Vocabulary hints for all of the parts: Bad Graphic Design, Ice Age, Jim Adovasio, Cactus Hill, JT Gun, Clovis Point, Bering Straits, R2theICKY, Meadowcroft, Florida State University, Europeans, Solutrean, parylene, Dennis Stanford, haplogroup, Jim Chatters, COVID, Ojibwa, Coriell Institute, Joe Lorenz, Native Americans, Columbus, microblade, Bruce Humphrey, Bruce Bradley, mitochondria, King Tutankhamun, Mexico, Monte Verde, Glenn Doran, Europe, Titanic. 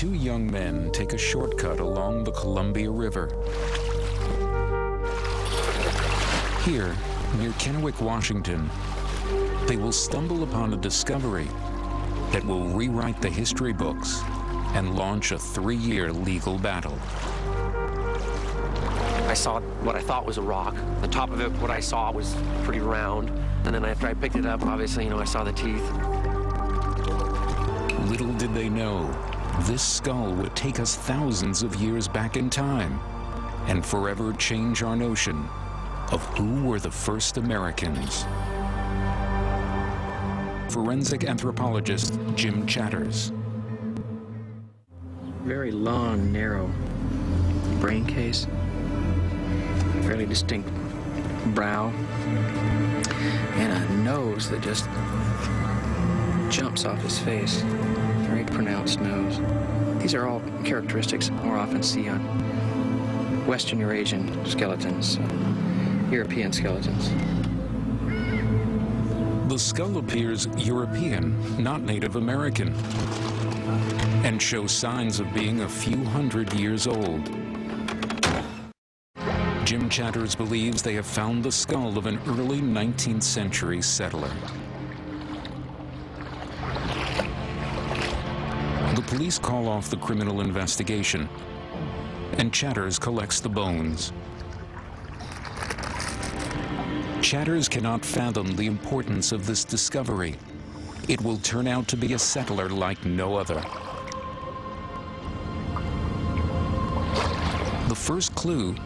two young men take a shortcut along the Columbia River. Here, near Kennewick, Washington, they will stumble upon a discovery that will rewrite the history books and launch a 3-year legal battle. I saw what I thought was a rock. The top of it, what I saw was pretty round. And then after I picked it up, obviously, I saw the teeth. Little did they know, this skull would take us thousands of years back in time and forever change our notion of who were the first Americans. Forensic anthropologist Jim Chatters. Very long, narrow brain case. Fairly distinct brow and a nose that just jumps off his face. Very pronounced nose. These are all characteristics more often see on Western Eurasian skeletons, European skeletons. The skull appears European, not Native American, and shows signs of being a few hundred years old. Jim Chatters believes they have found the skull of an early 19th century settler. The police call off the criminal investigation, and Chatters collects the bones. Chatters cannot fathom the importance of this discovery. It will turn out to be a settler like no other. The first clue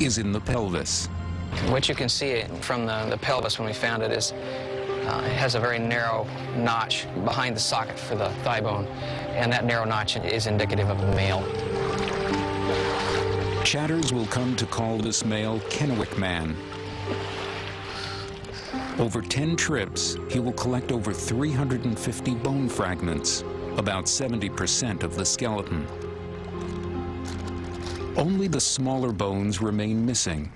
is in the pelvis. What you can see from the pelvis when we found it is it has a very narrow notch behind the socket for the thigh bone, and that narrow notch is indicative of a male. Chatters will come to call this male Kennewick Man. Over 10 trips, he will collect over 350 bone fragments, about 70% of the skeleton. Only the smaller bones remain missing.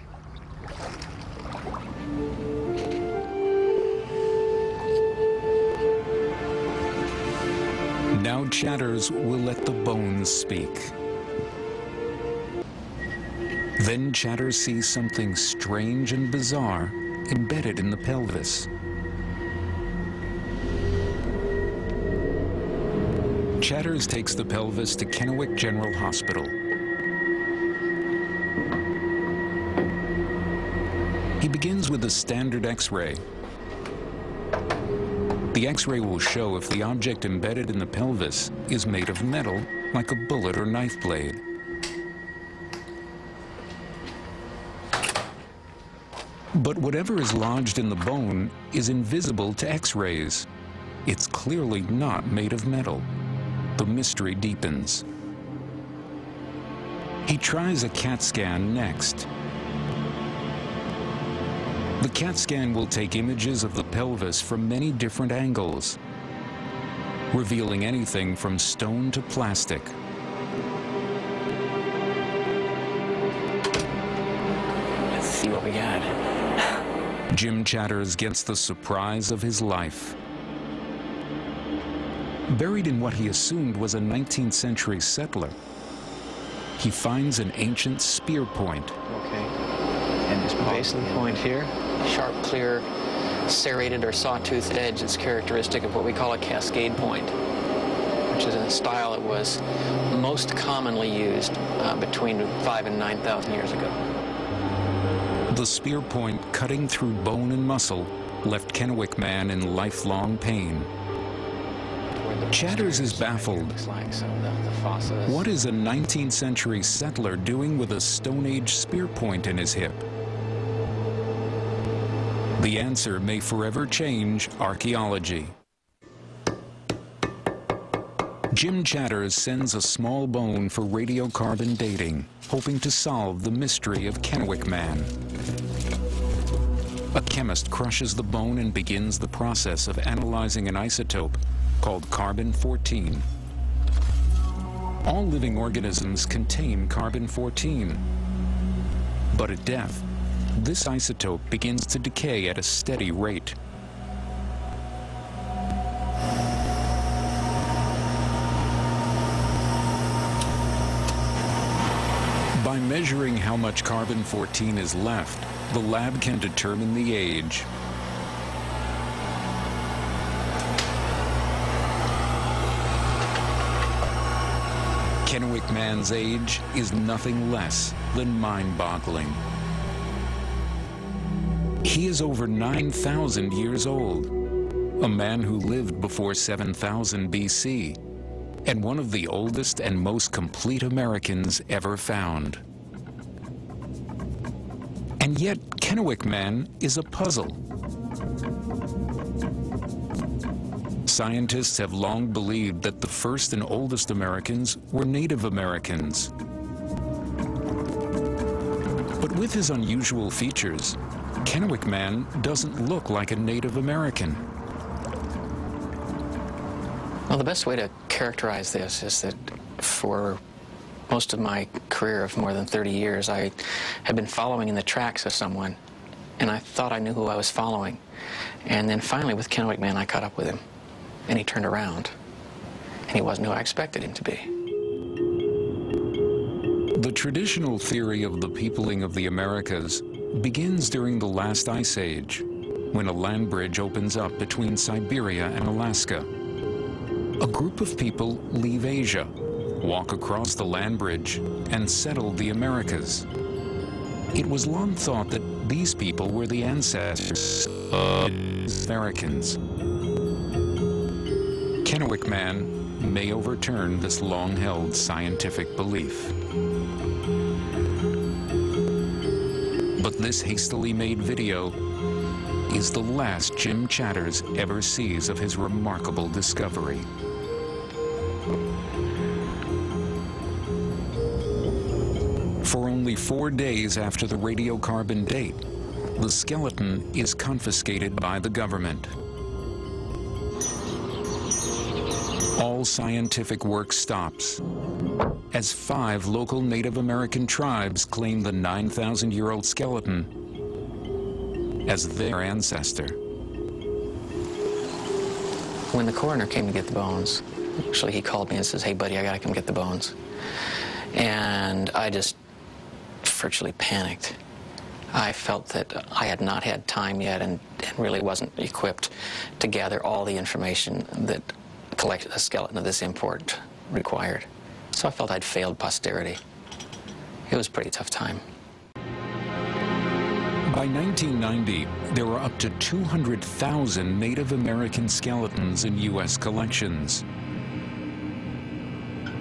Now Chatters will let the bones speak. Then Chatters sees something strange and bizarre embedded in the pelvis. Chatters takes the pelvis to Kennewick General Hospital. He begins with a standard X-ray. The X-ray will show if the object embedded in the pelvis is made of metal, like a bullet or knife blade. But whatever is lodged in the bone is invisible to X-rays. It's clearly not made of metal. The mystery deepens. He tries a CAT scan next. The CAT scan will take images of the pelvis from many different angles, revealing anything from stone to plastic. Let's see what we got. Jim Chatters gets the surprise of his life. Buried in what he assumed was a 19th century settler, he finds an ancient spear point. Okay. And this basal point here, sharp, clear, serrated or sawtoothed edge that's characteristic of what we call a cascade point, which is a style that was most commonly used between 5,000 and 9,000 years ago. The spear point cutting through bone and muscle left Kennewick Man in lifelong pain. Chatters is baffled. What is a 19th century settler doing with a Stone Age spear point in his hip? The answer may forever change archaeology. Jim Chatters sends a small bone for radiocarbon dating, hoping to solve the mystery of Kennewick Man. A chemist crushes the bone and begins the process of analyzing an isotope called carbon-14. All living organisms contain carbon-14, but at death, this isotope begins to decay at a steady rate. By measuring how much carbon-14 is left, the lab can determine the age. Kennewick Man's age is nothing less than mind-boggling. He is over 9,000 years old, a man who lived before 7,000 BC, and one of the oldest and most complete Americans ever found. And yet, Kennewick Man is a puzzle. Scientists have long believed that the first and oldest Americans were Native Americans. But with his unusual features, Kennewick Man doesn't look like a Native American. Well, the best way to characterize this is that for most of my career of more than 30 years, I had been following in the tracks of someone, and I thought I knew who I was following. And then finally, with Kennewick Man, I caught up with him, and he turned around, and he wasn't who I expected him to be. The traditional theory of the peopling of the Americas begins during the last ice age, when a land bridge opens up between Siberia and Alaska. A group of people leave Asia, walk across the land bridge, and settle the Americas. It was long thought that these people were the ancestors of Americans. Kennewick Man may overturn this long-held scientific belief. But this hastily made video is the last Jim Chatters ever sees of his remarkable discovery. For only 4 days after the radiocarbon date, the skeleton is confiscated by the government. All scientific work stops, as 5 local Native American tribes claim the 9,000-year-old skeleton as their ancestor. When the coroner came to get the bones, actually he called me and says, "Hey buddy, I gotta come get the bones." And I just virtually panicked. I felt that I had not had time yet and really wasn't equipped to gather all the information that a skeleton of this import required. So I felt I'd failed posterity. It was a pretty tough time. By 1990, there were up to 200,000 Native American skeletons in U.S. collections.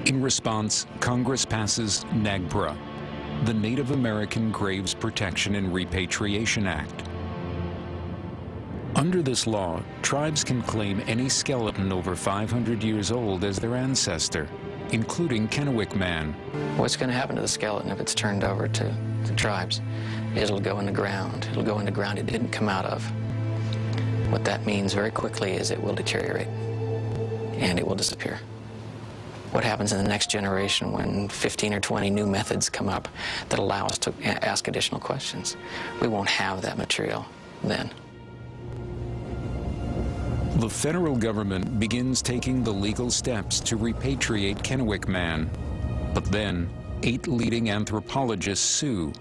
In response, Congress passes NAGPRA, the Native American Graves Protection and Repatriation Act. Under this law, tribes can claim any skeleton over 500 years old as their ancestor, including Kennewick Man. What's going to happen to the skeleton if it's turned over to the tribes? It'll go in the ground. It'll go in the ground it didn't come out of. What that means very quickly is it will deteriorate, and it will disappear. What happens in the next generation when 15 or 20 new methods come up that allow us to ask additional questions? We won't have that material then. The federal government begins taking the legal steps to repatriate Kennewick Man, but then 8 leading anthropologists sue.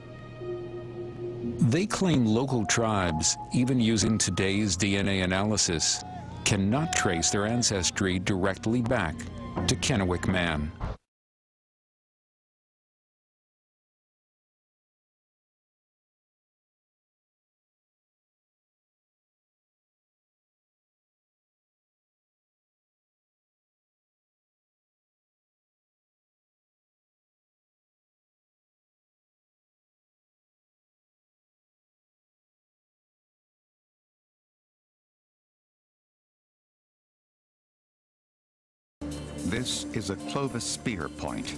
They claim local tribes, even using today's DNA analysis, cannot trace their ancestry directly back to Kennewick Man. This is a Clovis spear point.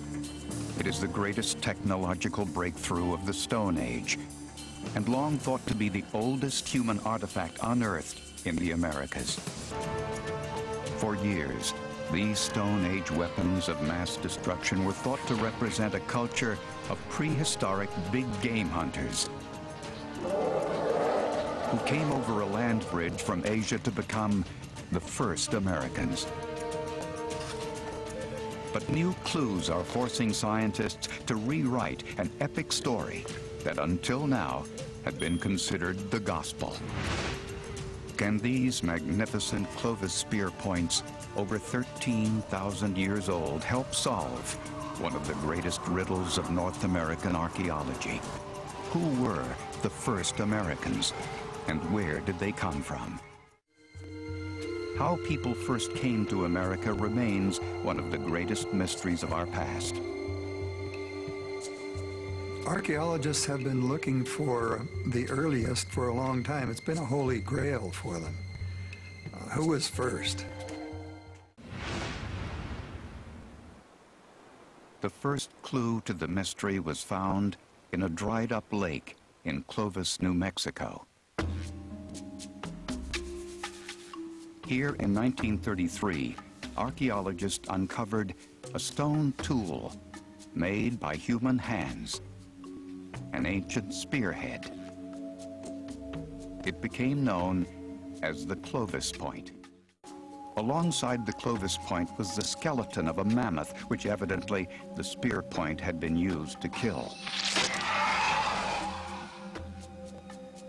It is the greatest technological breakthrough of the Stone Age, and long thought to be the oldest human artifact unearthed in the Americas. For years, these Stone Age weapons of mass destruction were thought to represent a culture of prehistoric big game hunters who came over a land bridge from Asia to become the first Americans. But new clues are forcing scientists to rewrite an epic story that until now had been considered the gospel. Can these magnificent Clovis spear points, over 13,000 years old, help solve one of the greatest riddles of North American archaeology? Who were the first Americans, and where did they come from? How people first came to America remains one of the greatest mysteries of our past. Archaeologists have been looking for the earliest for a long time. It's been a holy grail for them. Who was first? The first clue to the mystery was found in a dried-up lake in Clovis, New Mexico. Here in 1933, archaeologists uncovered a stone tool made by human hands, an ancient spearhead. It became known as the Clovis Point. Alongside the Clovis Point was the skeleton of a mammoth, which evidently the spear point had been used to kill.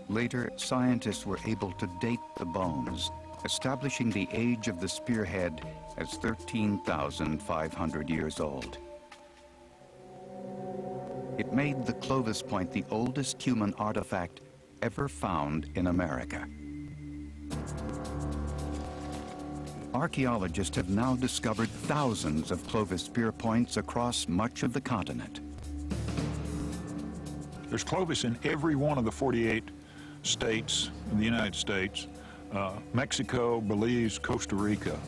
Later, scientists were able to date the bones, establishing the age of the spearhead as 13,500 years old. It made the Clovis Point the oldest human artifact ever found in America. Archaeologists have now discovered thousands of Clovis spear points across much of the continent. There's Clovis in every one of the 48 states in the United States. Mexico, Belize, Costa Rica,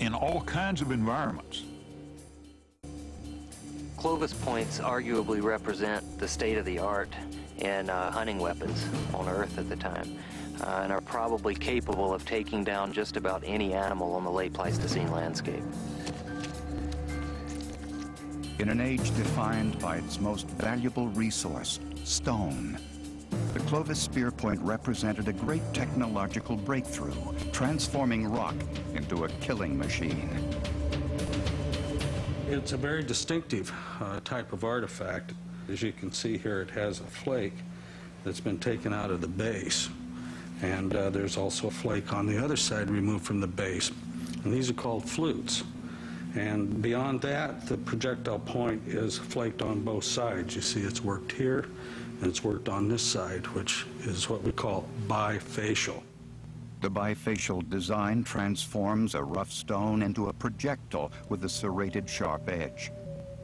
in all kinds of environments. Clovis points arguably represent the state of the art in hunting weapons on Earth at the time, and are probably capable of taking down just about any animal on the late Pleistocene landscape. In an age defined by its most valuable resource, stone, the Clovis spear point represented a great technological breakthrough, transforming rock into a killing machine. It's a very distinctive type of artifact. As you can see here, it has a flake that's been taken out of the base. And there's also a flake on the other side removed from the base. And these are called flutes. And beyond that, the projectile point is flaked on both sides. You see it's worked here. And it's worked on this side, which is what we call bifacial. The bifacial design transforms a rough stone into a projectile with a serrated sharp edge.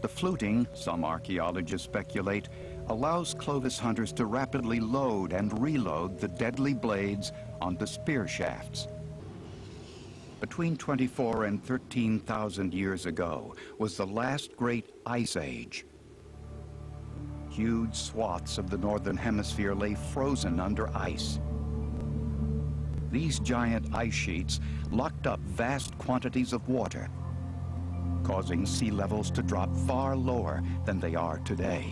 The fluting, some archaeologists speculate, allows Clovis hunters to rapidly load and reload the deadly blades onto spear shafts. Between 24 and 13,000 years ago was the last great ice age. Huge swaths of the northern hemisphere lay frozen under ice. These giant ice sheets locked up vast quantities of water, causing sea levels to drop far lower than they are today.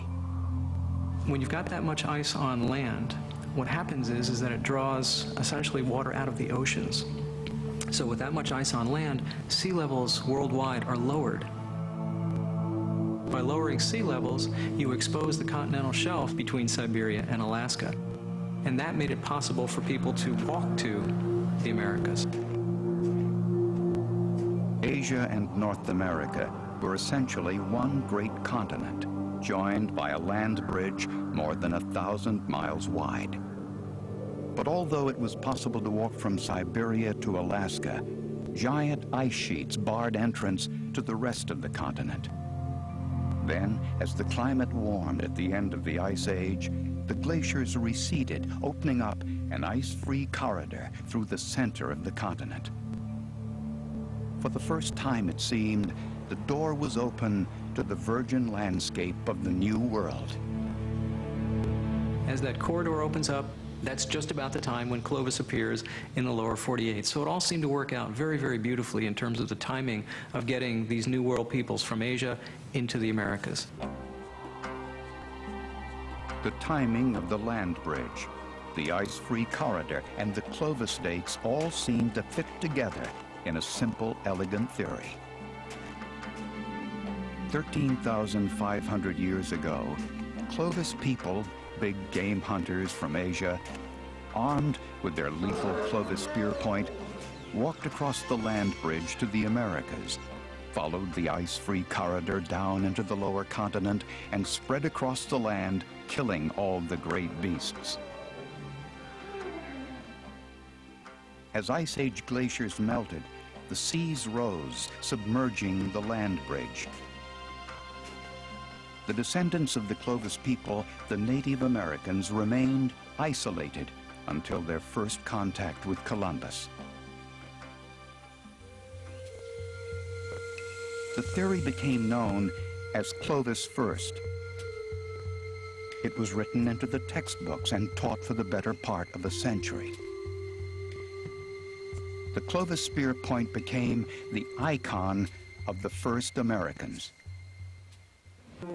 When you've got that much ice on land, what happens is that it draws essentially water out of the oceans. So with that much ice on land, sea levels worldwide are lowered. By lowering sea levels, you expose the continental shelf between Siberia and Alaska. And that made it possible for people to walk to the Americas. Asia and North America were essentially one great continent, joined by a land bridge more than 1,000 miles wide. But although it was possible to walk from Siberia to Alaska, giant ice sheets barred entrance to the rest of the continent. Then, as the climate warmed at the end of the Ice Age, the glaciers receded, opening up an ice-free corridor through the center of the continent. For the first time, it seemed, the door was open to the virgin landscape of the New World. As that corridor opens up, that's just about the time when Clovis appears in the lower 48. So it all seemed to work out very, very beautifully in terms of the timing of getting these New World peoples from Asia into the Americas. The timing of the land bridge, the ice-free corridor, and the Clovis dates all seemed to fit together in a simple, elegant theory. 13,500 years ago, Clovis people, big game hunters from Asia, armed with their lethal Clovis spear point, walked across the land bridge to the Americas, followed the ice-free corridor down into the lower continent, and spread across the land, killing all the great beasts. As Ice Age glaciers melted, the seas rose, submerging the land bridge. The descendants of the Clovis people, the Native Americans, remained isolated until their first contact with Columbus. The theory became known as Clovis First. It was written into the textbooks and taught for the better part of a century. The Clovis spear point became the icon of the first Americans.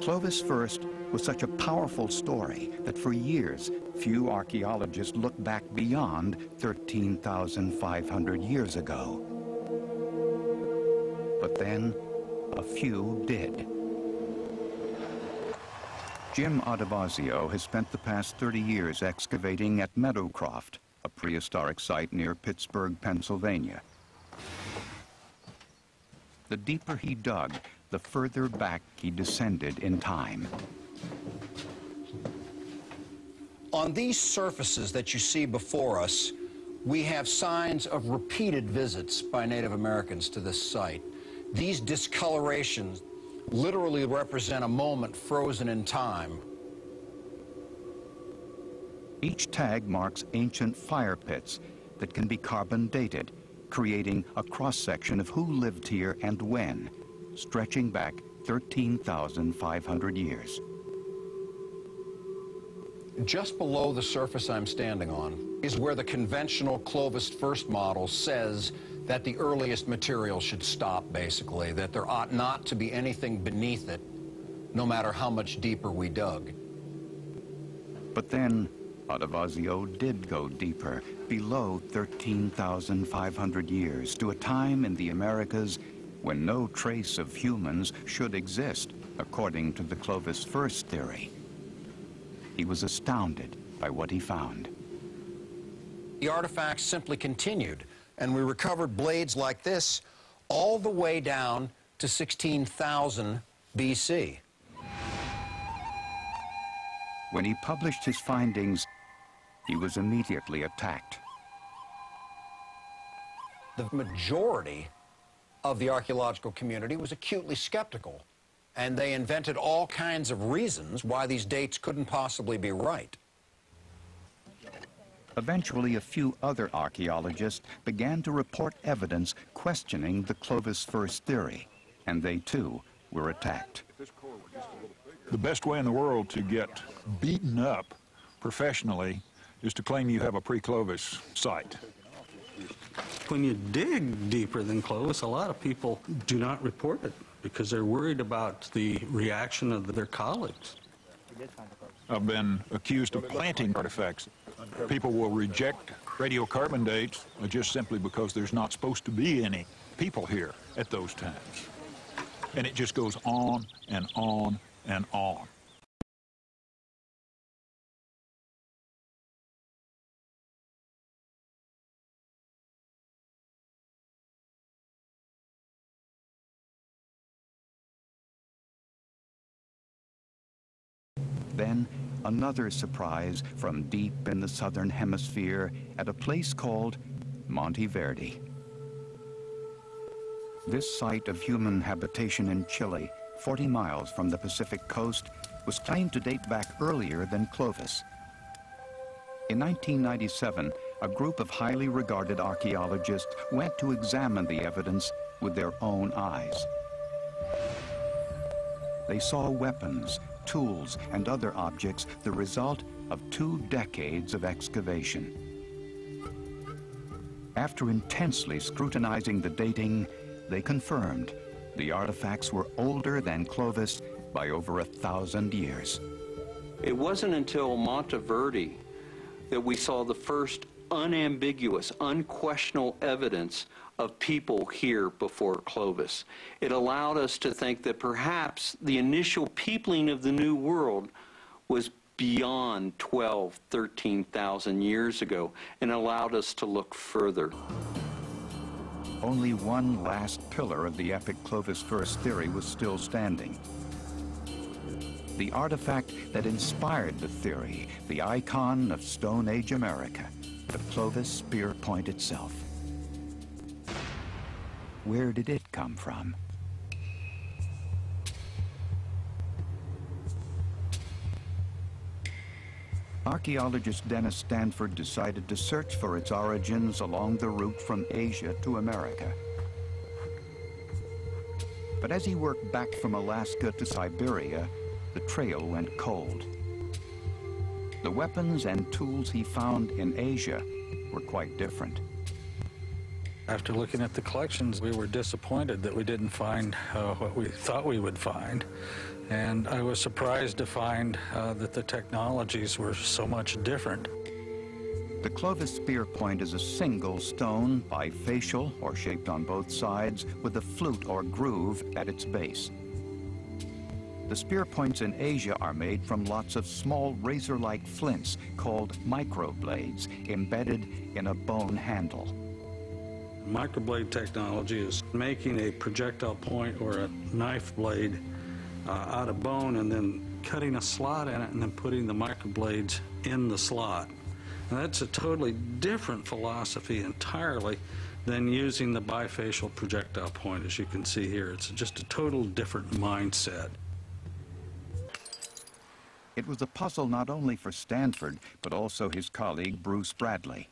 Clovis First was such a powerful story that for years, few archaeologists looked back beyond 13,500 years ago. But then, a few did. Jim Adovasio has spent the past 30 years excavating at Meadowcroft, a prehistoric site near Pittsburgh, Pennsylvania. The deeper he dug, the further back he descended in time. On these surfaces that you see before us, we have signs of repeated visits by Native Americans to this site. These discolorations literally represent a moment frozen in time. Each tag marks ancient fire pits that can be carbon dated, creating a cross-section of who lived here and when, stretching back 13,500 years. Just below the surface I'm standing on is where the conventional Clovis First model says that the earliest material should stop, basically, that there ought not to be anything beneath it, no matter how much deeper we dug. But then, Adovasio did go deeper, below 13,500 years, to a time in the Americas when no trace of humans should exist, according to the Clovis First theory. He was astounded by what he found. The artifacts simply continued, and we recovered blades like this all the way down to 16,000 BC. When he published his findings, he was immediately attacked. The majority of the archaeological community was acutely skeptical, and they invented all kinds of reasons why these dates couldn't possibly be right. Eventually, a few other archaeologists began to report evidence questioning the Clovis First theory, and they too were attacked. The best way in the world to get beaten up professionally is to claim you have a pre-Clovis site. When you dig deeper than Clovis, a lot of people do not report it because they're worried about the reaction of their colleagues. I've been accused of planting artifacts. People will reject radiocarbon dates just simply because there's not supposed to be any people here at those times. And it just goes on and on and on. Then, another surprise from deep in the southern hemisphere at a place called Monte Verde. This site of human habitation in Chile, 40 miles from the Pacific coast, was claimed to date back earlier than Clovis. In 1997, a group of highly regarded archaeologists went to examine the evidence with their own eyes. They saw weapons, tools, and other objects, the result of 2 decades of excavation. After intensely scrutinizing the dating, they confirmed the artifacts were older than Clovis by over 1,000 years. It wasn't until Monte Verde that we saw the first unambiguous, unquestionable evidence of people here before Clovis. It allowed us to think that perhaps the initial peopling of the New World was beyond 12, 13,000 years ago, and allowed us to look further. Only one last pillar of the epic Clovis First theory was still standing. The artifact that inspired the theory, the icon of Stone Age America, the Clovis Spear Point itself. Where did it come from? Archaeologist Dennis Stanford decided to search for its origins along the route from Asia to America. But as he worked back from Alaska to Siberia, the trail went cold. The weapons and tools he found in Asia were quite different. After looking at the collections, we were disappointed that we didn't find what we thought we would find. And I was surprised to find that the technologies were so much different. The Clovis Spear Point is a single stone, bifacial or shaped on both sides, with a flute or groove at its base. The spear points in Asia are made from lots of small razor-like flints called microblades embedded in a bone handle. Microblade technology is making a projectile point or a knife blade out of bone and then cutting a slot in it and then putting the microblades in the slot. And that's a totally different philosophy entirely than using the bifacial projectile point, as you can see here. It's just a total different mindset. It was a puzzle not only for Stanford, but also his colleague, Bruce Bradley.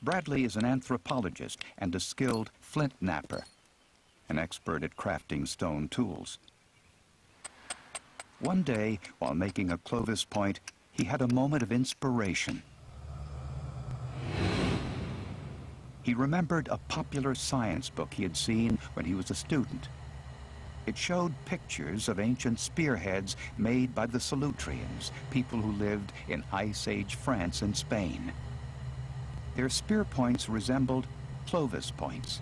Bradley is an anthropologist and a skilled flint napper, an expert at crafting stone tools. One day, while making a Clovis point, he had a moment of inspiration. He remembered a popular science book he had seen when he was a student. It showed pictures of ancient spearheads made by the Solutreans, people who lived in Ice Age France and Spain. Their spear points resembled Clovis points.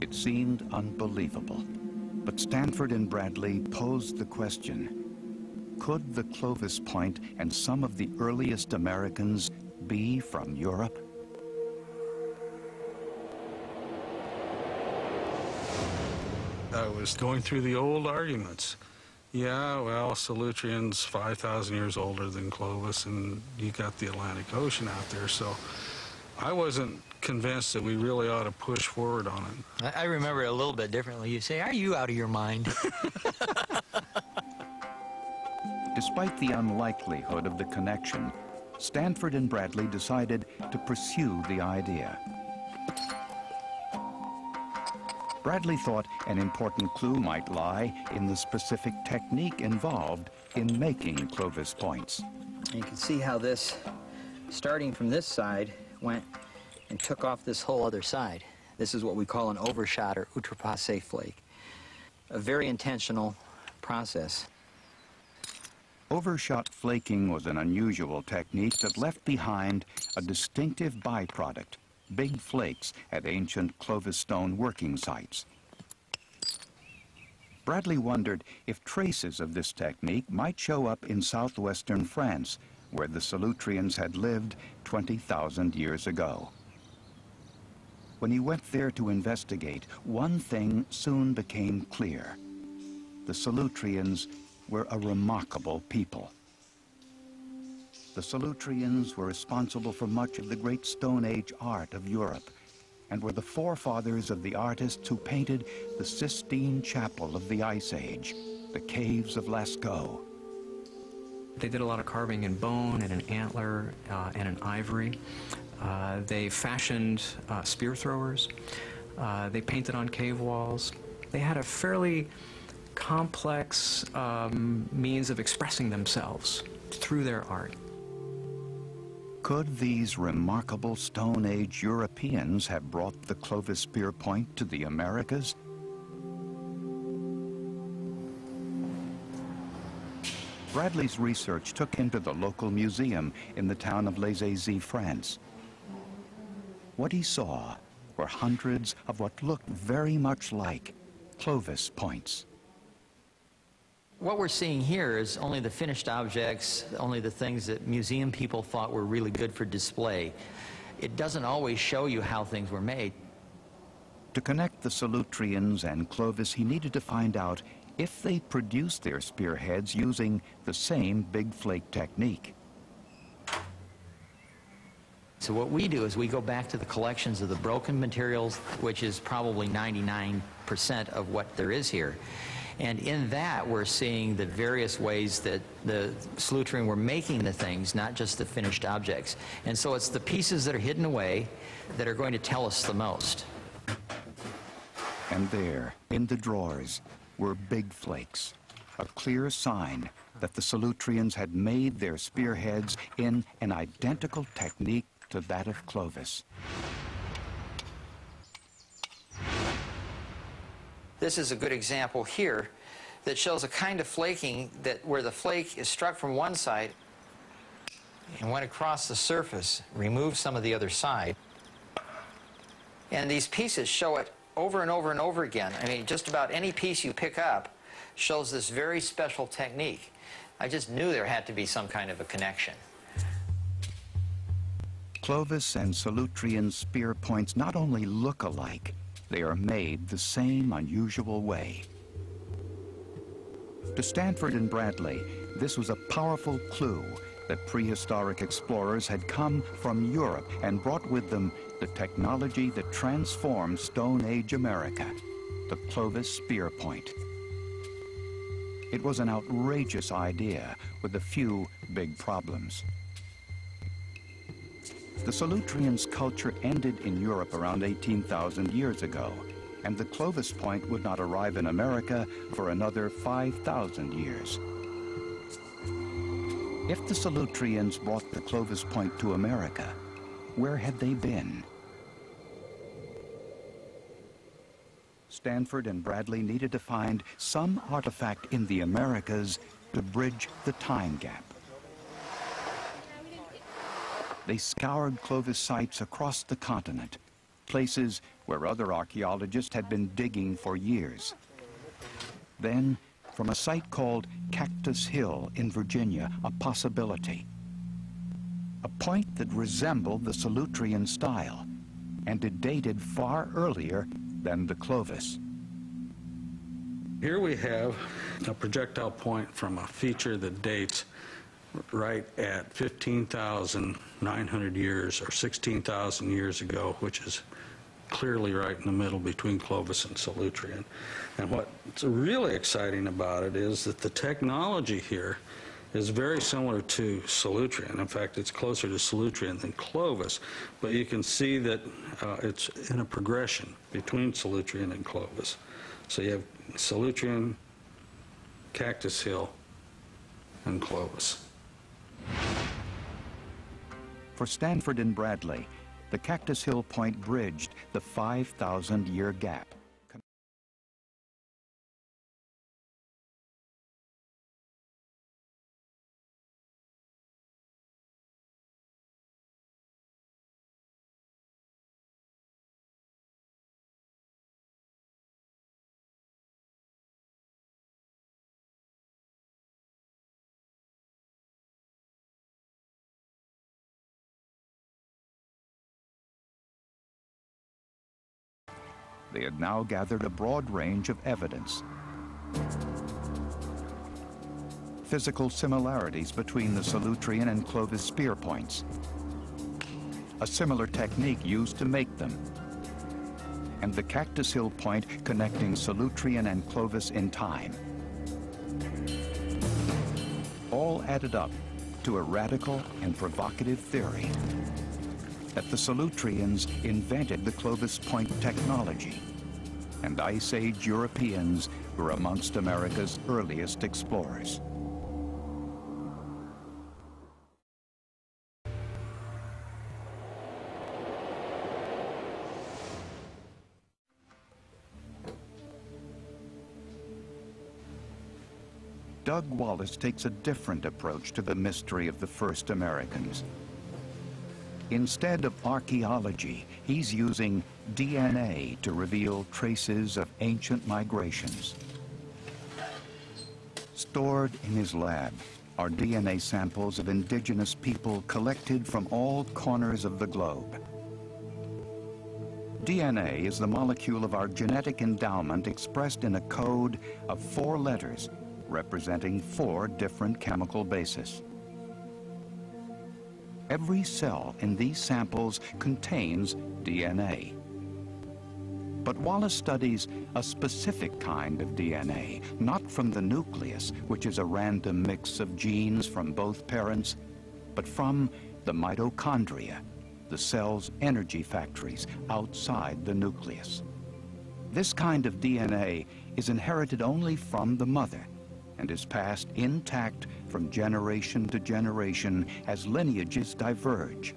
It seemed unbelievable, but Stanford and Bradley posed the question, could the Clovis Point and some of the earliest Americans be from Europe? I was going through the old arguments. Yeah, well, Solutrean's 5,000 years older than Clovis, and you got the Atlantic Ocean out there, so I wasn't convinced that we really ought to push forward on it. I remember it a little bit differently. You say, are you out of your mind? Despite the unlikelihood of the connection, Stanford and Bradley decided to pursue the idea. Bradley thought an important clue might lie in the specific technique involved in making Clovis points. You can see how this, starting from this side, went and took off this whole other side. This is what we call an overshot or outrepassé flake. A very intentional process. Overshot flaking was an unusual technique that left behind a distinctive byproduct, big flakes at ancient Clovis stone working sites. Bradley wondered if traces of this technique might show up in southwestern France, where the Solutreans had lived 20,000 years ago. When he went there to investigate, one thing soon became clear. The Solutreans were a remarkable people. The Solutreans were responsible for much of the great Stone Age art of Europe and were the forefathers of the artists who painted the Sistine Chapel of the Ice Age, the caves of Lascaux. They did a lot of carving in bone and in antler and in ivory. They fashioned spear throwers. They painted on cave walls. They had a fairly complex means of expressing themselves through their art. Could these remarkable Stone Age Europeans have brought the Clovis Spear Point to the Americas? Bradley's research took him to the local museum in the town of Les Eyzies, France. What he saw were hundreds of what looked very much like Clovis points. What we're seeing here is only the finished objects, only the things that museum people thought were really good for display. It doesn't always show you how things were made. To connect the Solutreans and Clovis, he needed to find out if they produced their spearheads using the same big flake technique. So what we do is we go back to the collections of the broken materials, which is probably 99% of what there is here. And in that, we're seeing the various ways that the Solutrean were making the things, not just the finished objects. And so it's the pieces that are hidden away that are going to tell us the most. And there, in the drawers, were big flakes, a clear sign that the Solutreans had made their spearheads in an identical technique to that of Clovis. This is a good example here that shows a kind of flaking that where the flake is struck from one side and went across the surface, removed some of the other side. And these pieces show it over and over and over again. I mean, just about any piece you pick up shows this very special technique. I just knew there had to be some kind of a connection. Clovis and Solutrean spear points not only look alike, they are made the same unusual way. To Stanford and Bradley, this was a powerful clue that prehistoric explorers had come from Europe and brought with them the technology that transformed Stone Age America, the Clovis spear point. It was an outrageous idea with a few big problems. The Solutreans' culture ended in Europe around 18,000 years ago, and the Clovis point would not arrive in America for another 5,000 years. If the Solutreans brought the Clovis point to America, where had they been? Stanford and Bradley needed to find some artifact in the Americas to bridge the time gap. They scoured Clovis sites across the continent, places where other archaeologists had been digging for years. Then, from a site called Cactus Hill in Virginia, a possibility. A point that resembled the Solutrean style, and it dated far earlier than the Clovis. Here we have a projectile point from a feature that dates right at 15,900 years or 16,000 years ago, which is clearly right in the middle between Clovis and Solutrean. And what's really exciting about it is that the technology here is very similar to Solutrean. In fact, it's closer to Solutrean than Clovis, but you can see that it's in a progression between Solutrean and Clovis. So you have Solutrean, Cactus Hill, and Clovis. For Stanford and Bradley, the Cactus Hill point bridged the 5,000-year gap. They had now gathered a broad range of evidence. Physical similarities between the Solutrean and Clovis spear points. A similar technique used to make them. And the Cactus Hill point connecting Solutrean and Clovis in time. All added up to a radical and provocative theory that the Solutreans invented the Clovis point technology, and Ice Age Europeans were amongst America's earliest explorers. Doug Wallace takes a different approach to the mystery of the first Americans. Instead of archaeology, he's using DNA to reveal traces of ancient migrations. Stored in his lab are DNA samples of indigenous people collected from all corners of the globe. DNA is the molecule of our genetic endowment expressed in a code of 4 letters representing 4 different chemical bases. Every cell in these samples contains DNA. But Wallace studies a specific kind of DNA, not from the nucleus, which is a random mix of genes from both parents, but from the mitochondria, the cell's energy factories outside the nucleus. This kind of DNA is inherited only from the mother and is passed intact from generation to generation as lineages diverge,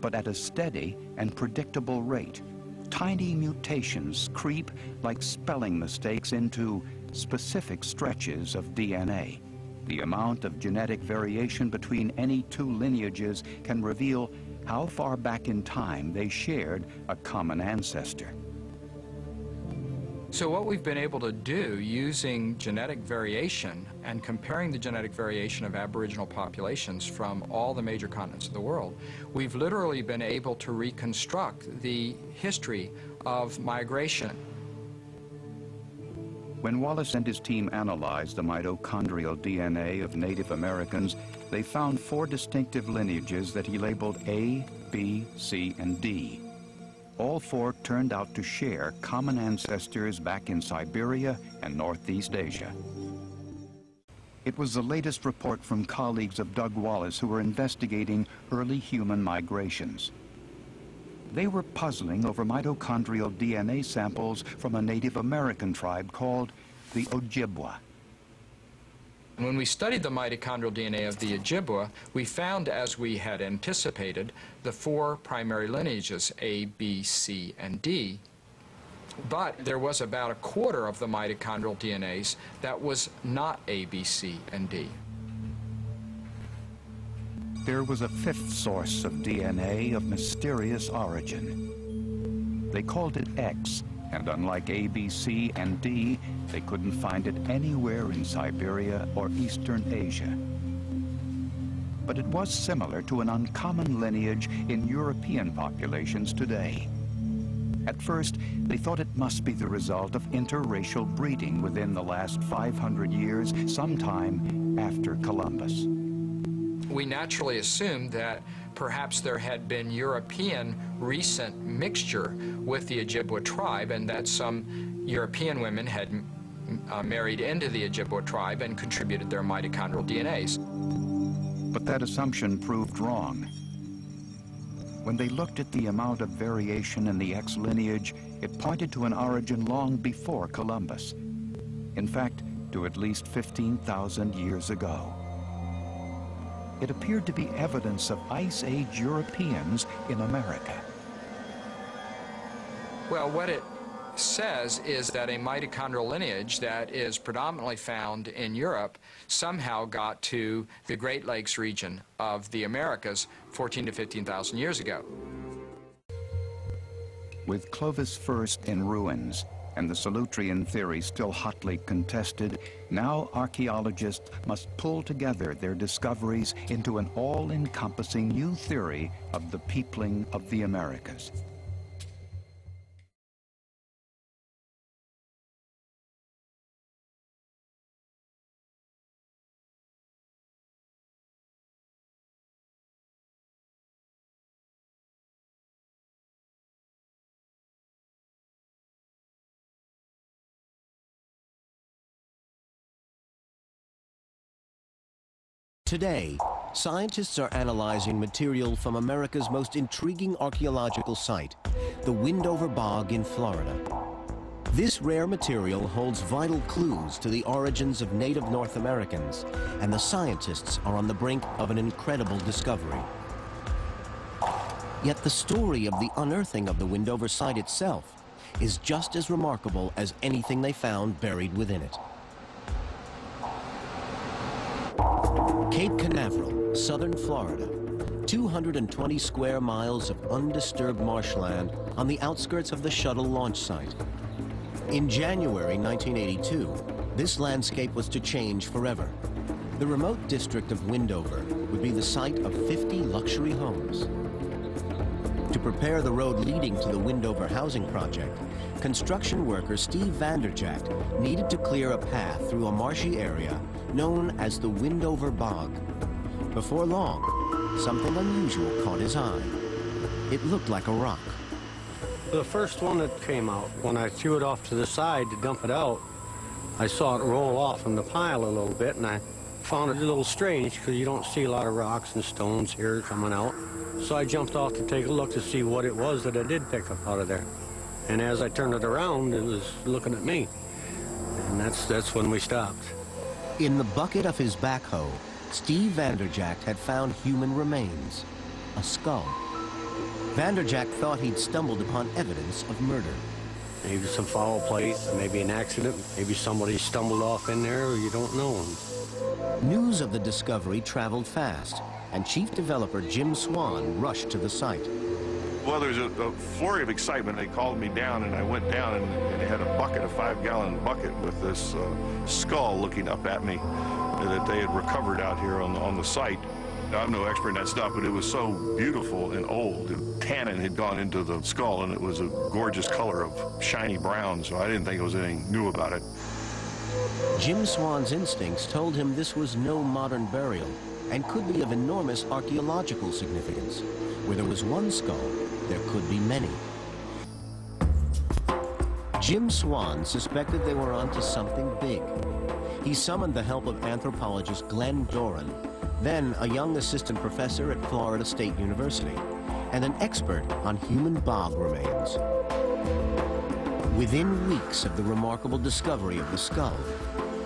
but at a steady and predictable rate. Tiny mutations creep like spelling mistakes into specific stretches of DNA. The amount of genetic variation between any 2 lineages can reveal how far back in time they shared a common ancestor. So what we've been able to do using genetic variation and comparing the genetic variation of Aboriginal populations from all the major continents of the world, we've literally been able to reconstruct the history of migration. When Wallace and his team analyzed the mitochondrial DNA of Native Americans, they found 4 distinctive lineages that he labeled A, B, C, and D. All 4 turned out to share common ancestors back in Siberia and Northeast Asia. It was the latest report from colleagues of Doug Wallace who were investigating early human migrations. They were puzzling over mitochondrial DNA samples from a Native American tribe called the Ojibwa. When we studied the mitochondrial DNA of the Ojibwa, we found, as we had anticipated, the 4 primary lineages, A, B, C, and D. But there was about a quarter of the mitochondrial DNAs that was not A, B, C, and D. There was a 5th source of DNA of mysterious origin. They called it X. And unlike A, B, C, and D, they couldn't find it anywhere in Siberia or Eastern Asia. But it was similar to an uncommon lineage in European populations today. At first, they thought it must be the result of interracial breeding within the last 500 years, sometime after Columbus. We naturally assumed that perhaps there had been European recent mixture with the Ojibwa tribe, and that some European women had married into the Ojibwa tribe and contributed their mitochondrial DNAs. But that assumption proved wrong. When they looked at the amount of variation in the X lineage, it pointed to an origin long before Columbus. In fact, to at least 15,000 years ago. It appeared to be evidence of Ice Age Europeans in America. Well, what it says is that a mitochondrial lineage that is predominantly found in Europe somehow got to the Great Lakes region of the Americas 14 to 15,000 years ago. With Clovis First in ruins, and the Solutrean theory still hotly contested, now archaeologists must pull together their discoveries into an all-encompassing new theory of the peopling of the Americas. Today, scientists are analyzing material from America's most intriguing archaeological site, the Windover Bog in Florida. This rare material holds vital clues to the origins of native North Americans, and the scientists are on the brink of an incredible discovery. Yet the story of the unearthing of the Windover site itself is just as remarkable as anything they found buried within it. Cape Canaveral, southern Florida, 220 square miles of undisturbed marshland on the outskirts of the shuttle launch site. In January 1982, this landscape was to change forever. The remote district of Windover would be the site of 50 luxury homes. To prepare the road leading to the Windover housing project, construction worker Steve Vanderjagt needed to clear a path through a marshy area known as the Windover Bog. Before long, something unusual caught his eye. It looked like a rock. The first one that came out, when I threw it off to the side to dump it out, I saw it roll off in the pile a little bit, and I found it a little strange because you don't see a lot of rocks and stones here coming out. So I jumped off to take a look to see what it was that I did pick up out of there. And as I turned it around, it was looking at me. And that's when we stopped. In the bucket of his backhoe, Steve Vanderjagt had found human remains, a skull. Vanderjagt thought he'd stumbled upon evidence of murder. Maybe some foul play, maybe an accident, maybe somebody stumbled off in there, or you don't know him. News of the discovery traveled fast, and Chief Developer Jim Swan rushed to the site. Well, there was a flurry of excitement. They called me down, and I went down, and they had a bucket, a 5-gallon bucket, with this skull looking up at me that they had recovered out here on the site. I'm no expert in that stuff, but it was so beautiful and old. Tannin had gone into the skull, and it was a gorgeous color of shiny brown, so I didn't think it was anything new about it. Jim Swan's instincts told him this was no modern burial, and could be of enormous archaeological significance. Where there was one skull, there could be many. Jim Swan suspected they were onto something big. He summoned the help of anthropologist Glenn Doran, then a young assistant professor at Florida State University, and an expert on human bog remains. Within weeks of the remarkable discovery of the skull,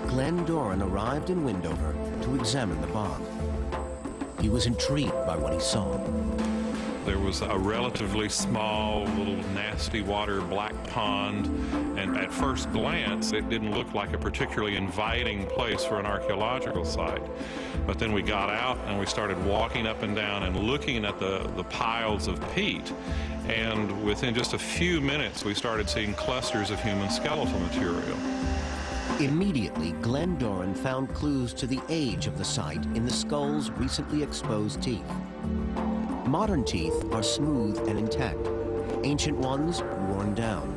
Glenn Doran arrived in Windover to examine the bog. He was intrigued by what he saw. There was a relatively small, little nasty water black pond, and at first glance, it didn't look like a particularly inviting place for an archaeological site. But then we got out and we started walking up and down and looking at the piles of peat, and within just a few minutes, we started seeing clusters of human skeletal material. Immediately, Glenn Doran found clues to the age of the site in the skull's recently exposed teeth. Modern teeth are smooth and intact. Ancient ones, worn down.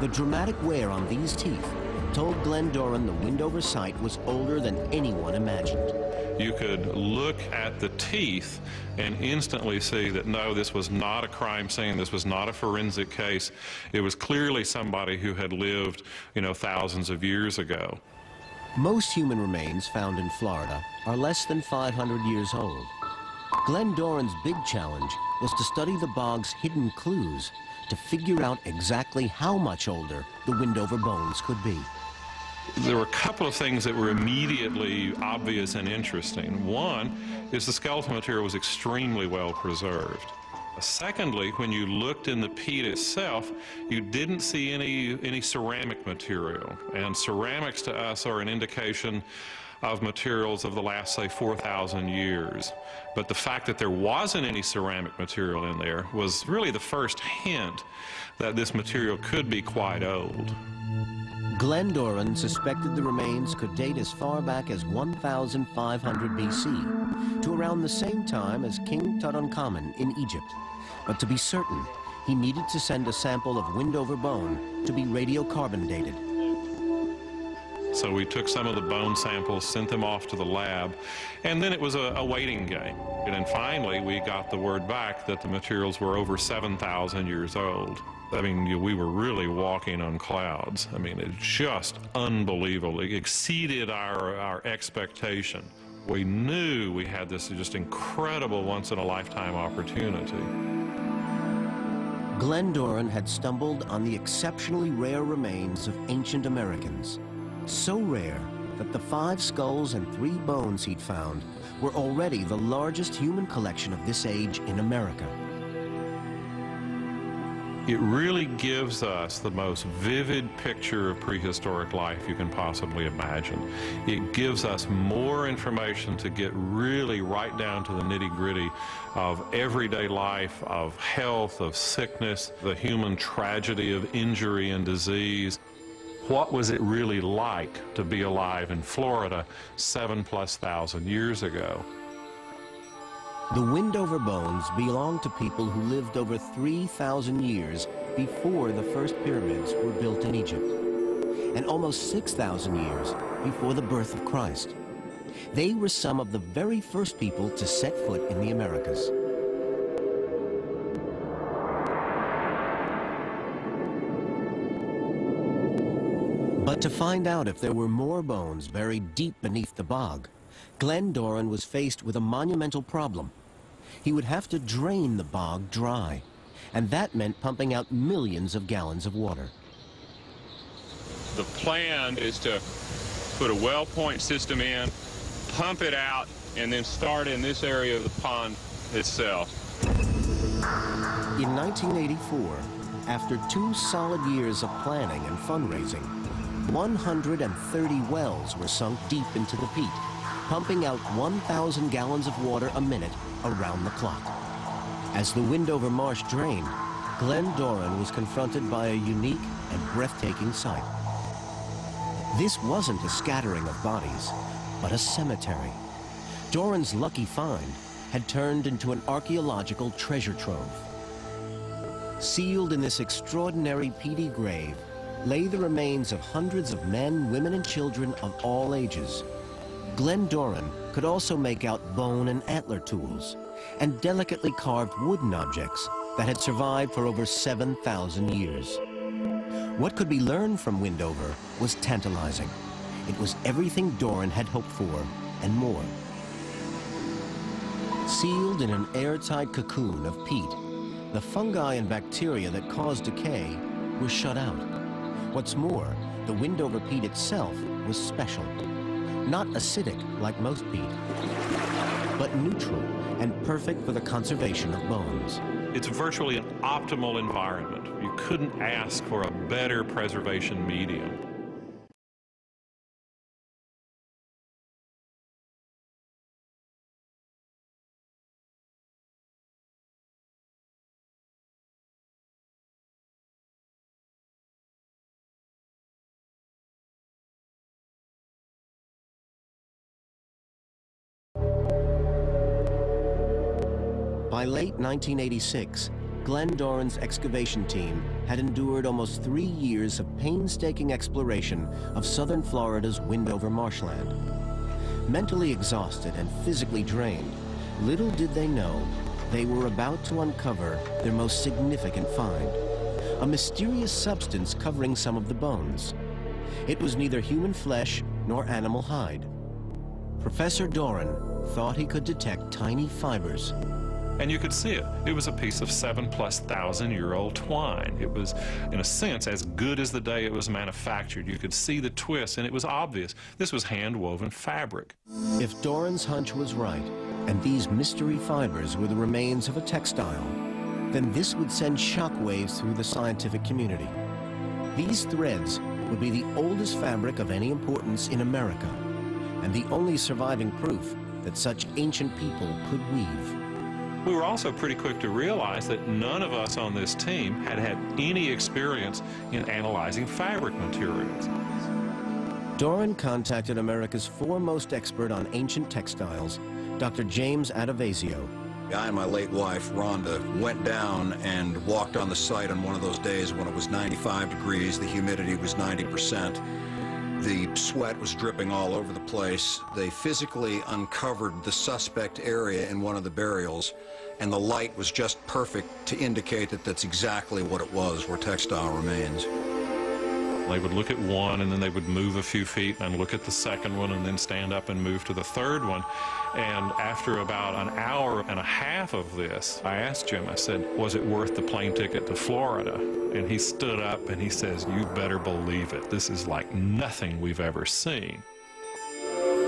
The dramatic wear on these teeth told Glenn Doran the Windover site was older than anyone imagined. You could look at the teeth and instantly see that, no, this was not a crime scene, this was not a forensic case. It was clearly somebody who had lived, you know, thousands of years ago. Most human remains found in Florida are less than 500 years old. Glenn Doran's big challenge was to study the bog's hidden clues to figure out exactly how much older the Windover bones could be. There were a couple of things that were immediately obvious and interesting. One is the skeletal material was extremely well preserved. Secondly, when you looked in the peat itself, you didn't see any ceramic material. And ceramics to us are an indication of materials of the last, say, 4,000 years. But the fact that there wasn't any ceramic material in there was really the first hint that this material could be quite old. Glenn Doran suspected the remains could date as far back as 1,500 BC, to around the same time as King Tutankhamun in Egypt. But to be certain, he needed to send a sample of Windover bone to be radiocarbon dated. So we took some of the bone samples, sent them off to the lab, and then it was a waiting game. And then finally, we got the word back that the materials were over 7,000 years old. I mean, we were really walking on clouds. I mean, it's just unbelievable. It exceeded our expectation. We knew we had this just incredible once-in-a-lifetime opportunity. Glenn Doran had stumbled on the exceptionally rare remains of ancient Americans. So rare that the 5 skulls and 3 bones he'd found were already the largest human collection of this age in America. it really gives us the most vivid picture of prehistoric life you can possibly imagine. It gives us more information to get really right down to the nitty-gritty of everyday life, of health, of sickness, the human tragedy of injury and disease. What was it really like to be alive in Florida 7,000+ years ago? The Windover bones belong to people who lived over 3,000 years before the first pyramids were built in Egypt, and almost 6,000 years before the birth of Christ. They were some of the very first people to set foot in the Americas. But to find out if there were more bones buried deep beneath the bog, Glenn Doran was faced with a monumental problem. He would have to drain the bog dry, and that meant pumping out millions of gallons of water. The plan is to put a well point system in, pump it out, and then start in this area of the pond itself. In 1984, after 2 solid years of planning and fundraising, 130 wells were sunk deep into the peat, pumping out 1,000 gallons of water a minute around the clock. As the Windover marsh drained, Glenn Doran was confronted by a unique and breathtaking sight. This wasn't a scattering of bodies, but a cemetery. Doran's lucky find had turned into an archaeological treasure trove. Sealed in this extraordinary peaty grave lay the remains of hundreds of men, women, and children of all ages. Glenn Doran could also make out bone and antler tools and delicately carved wooden objects that had survived for over 7,000 years. What could be learned from Windover was tantalizing. It was everything Doran had hoped for and more. Sealed in an airtight cocoon of peat, the fungi and bacteria that caused decay were shut out. What's more, the Windover peat itself was special. Not acidic like most peat, but neutral and perfect for the conservation of bones. It's virtually an optimal environment. You couldn't ask for a better preservation medium. By late 1986, Glenn Doran's excavation team had endured almost 3 years of painstaking exploration of southern Florida's Windover marshland. Mentally exhausted and physically drained, little did they know they were about to uncover their most significant find, a mysterious substance covering some of the bones. It was neither human flesh nor animal hide. Professor Doran thought he could detect tiny fibers. And you could see it. It was a piece of 7,000+ year old twine. It was, in a sense, as good as the day it was manufactured. You could see the twist, and it was obvious. This was hand-woven fabric. If Doran's hunch was right, and these mystery fibers were the remains of a textile, then this would send shockwaves through the scientific community. These threads would be the oldest fabric of any importance in America, and the only surviving proof that such ancient people could weave. We were also pretty quick to realize that none of us on this team had had any experience in analyzing fabric materials. Doran contacted America's foremost expert on ancient textiles, Dr. James Adovasio. I and my late wife, Rhonda, went down and walked on the site on one of those days when it was 95 degrees, the humidity was 90%. The sweat was dripping all over the place. They physically uncovered the suspect area in one of the burials, and the light was just perfect to indicate that that's exactly what it was, were textile remains. They would look at one, and then they would move a few feet and look at the second one, and then stand up and move to the third one. And after about 1.5 hours of this, I asked Jim, I said, was it worth the plane ticket to Florida? And he stood up and he says, you better believe it. This is like nothing we've ever seen.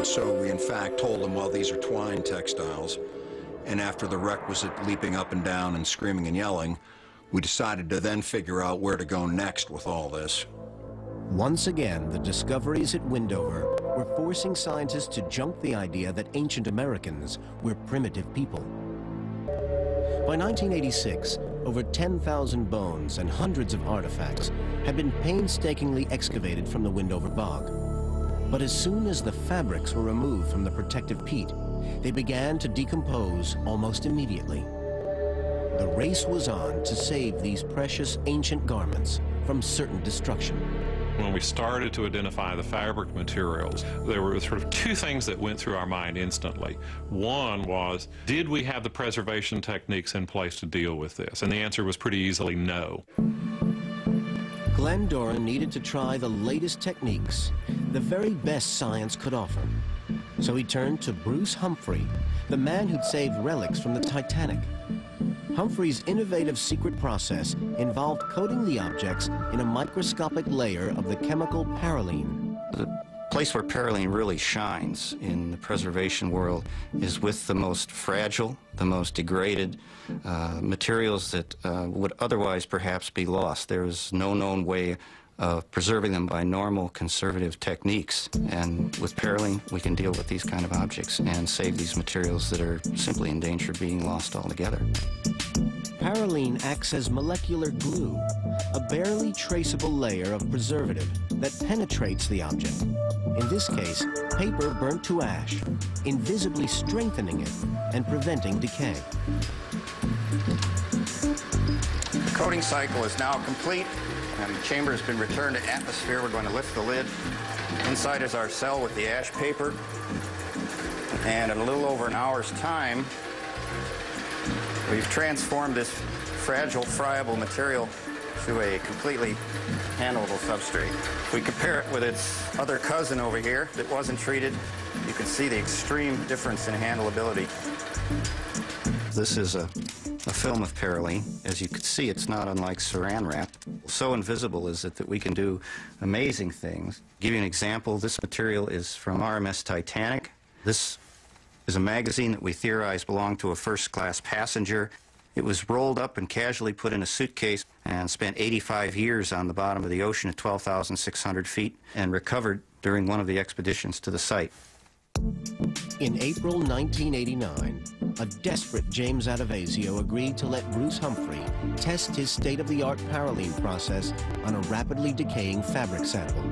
So we in fact told them, well, these are twine textiles. And after the requisite leaping up and down and screaming and yelling, We decided to then figure out where to go next with all this. Once again, the discoveries at Windover were forcing scientists to junk the idea that ancient Americans were primitive people. By 1986, over 10,000 bones and hundreds of artifacts had been painstakingly excavated from the Windover Bog. But as soon as the fabrics were removed from the protective peat, they began to decompose almost immediately. The race was on to save these precious ancient garments from certain destruction. When we started to identify the fabric materials, there were sort of two things that went through our mind instantly. One was, did we have the preservation techniques in place to deal with this? And the answer was pretty easily no. Glenn Doran needed to try the latest techniques, the very best science could offer. So he turned to Bruce Humphrey, the man who'd saved relics from the Titanic. Humphrey's innovative secret process involved coating the objects in a microscopic layer of the chemical parylene. The place where parylene really shines in the preservation world is with the most fragile, the most degraded materials that would otherwise perhaps be lost. There is no known way of preserving them by normal conservative techniques. And with parylene, we can deal with these kind of objects and save these materials that are simply in danger of being lost altogether. Parylene acts as molecular glue, a barely traceable layer of preservative that penetrates the object. In this case, paper burnt to ash, invisibly strengthening it and preventing decay. The coating cycle is now complete, and the chamber has been returned to atmosphere. We're going to lift the lid. Inside is our cell with the ash paper. And in a little over an hour's time, we've transformed this fragile, friable material to a completely handleable substrate. If we compare it with its other cousin over here that wasn't treated, you can see the extreme difference in handleability. This is a film of parylene. As you can see, it's not unlike saran wrap. So invisible is it that we can do amazing things. To give you an example, this material is from RMS Titanic. This is a magazine that we theorized belonged to a first-class passenger. It was rolled up and casually put in a suitcase and spent 85 years on the bottom of the ocean at 12,600 feet and recovered during one of the expeditions to the site. In April 1989, a desperate James Adovasio agreed to let Bruce Humphrey test his state-of-the-art parylene process on a rapidly decaying fabric sample.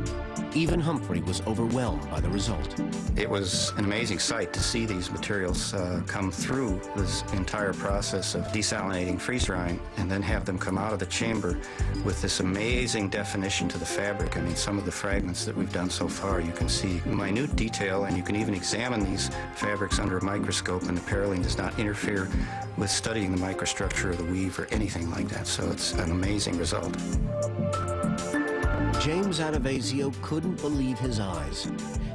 Even Humphrey was overwhelmed by the result. It was an amazing sight to see these materials come through this entire process of desalinating freeze-drying and then have them come out of the chamber with this amazing definition to the fabric. I mean, some of the fragments that we've done so far, you can see minute detail, and you can even examine these fabrics under a microscope, and the parylene does not interfere with studying the microstructure of the weave or anything like that, so it's an amazing result. James Adovasio couldn't believe his eyes.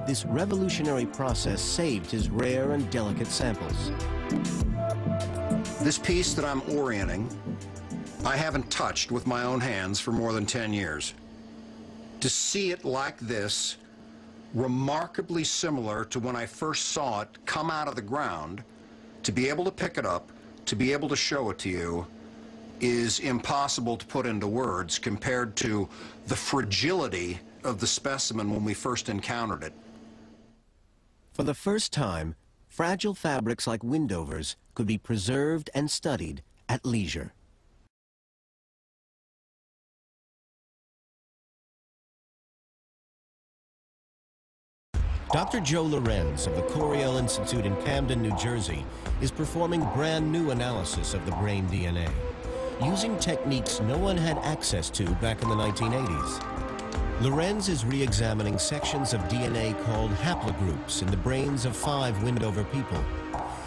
This revolutionary process saved his rare and delicate samples. This piece that I'm orienting, I haven't touched with my own hands for more than 10 years. To see it like this, remarkably similar to when I first saw it come out of the ground, to be able to pick it up, to be able to show it to you, is impossible to put into words compared to the fragility of the specimen when we first encountered it. For the first time, fragile fabrics like Windover's could be preserved and studied at leisure. Dr. Joe Lorenz of the Coriell Institute in Camden, New Jersey, is performing brand new analysis of the brain DNA, using techniques no one had access to back in the 1980s. Lorenz is re-examining sections of DNA called haplogroups in the brains of 5 Windover people.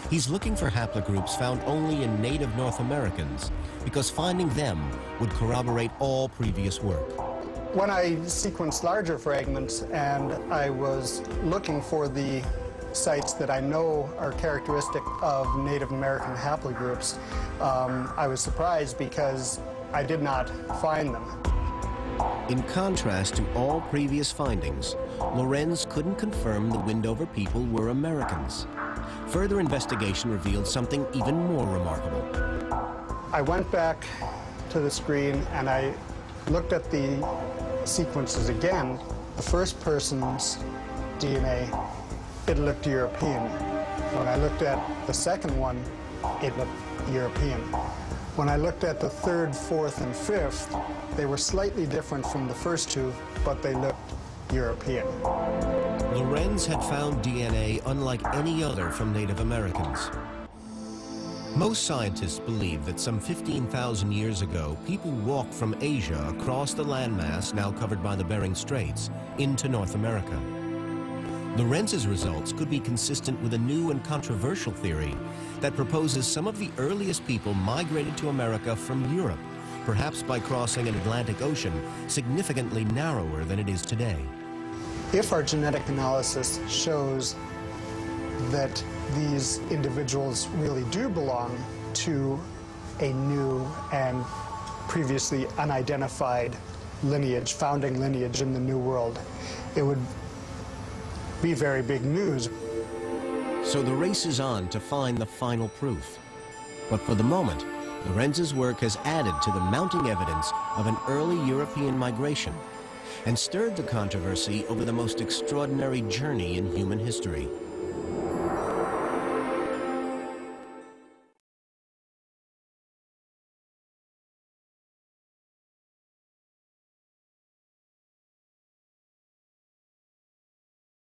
He's looking for haplogroups found only in native North Americans, because finding them would corroborate all previous work. When I sequenced larger fragments and I was looking for the sites that I know are characteristic of Native American haplogroups, I was surprised because I did not find them. In contrast to all previous findings, Lorenz couldn't confirm the Windover people were Americans. Further investigation revealed something even more remarkable. I went back to the screen and I looked at the sequences again, the first person's DNA, it looked European. When I looked at the second one, it looked European. When I looked at the third, fourth, and fifth, they were slightly different from the first two, but they looked European. Lorenz had found DNA unlike any other from Native Americans. Most scientists believe that some 15,000 years ago, people walked from Asia across the landmass now covered by the Bering Straits into North America. Lorenz's results could be consistent with a new and controversial theory that proposes some of the earliest people migrated to America from Europe, perhaps by crossing an Atlantic Ocean significantly narrower than it is today. If our genetic analysis shows that these individuals really do belong to a new and previously unidentified lineage, founding lineage in the New World, it would be very big news. So the race is on to find the final proof. But for the moment, Lorenz's work has added to the mounting evidence of an early European migration and stirred the controversy over the most extraordinary journey in human history.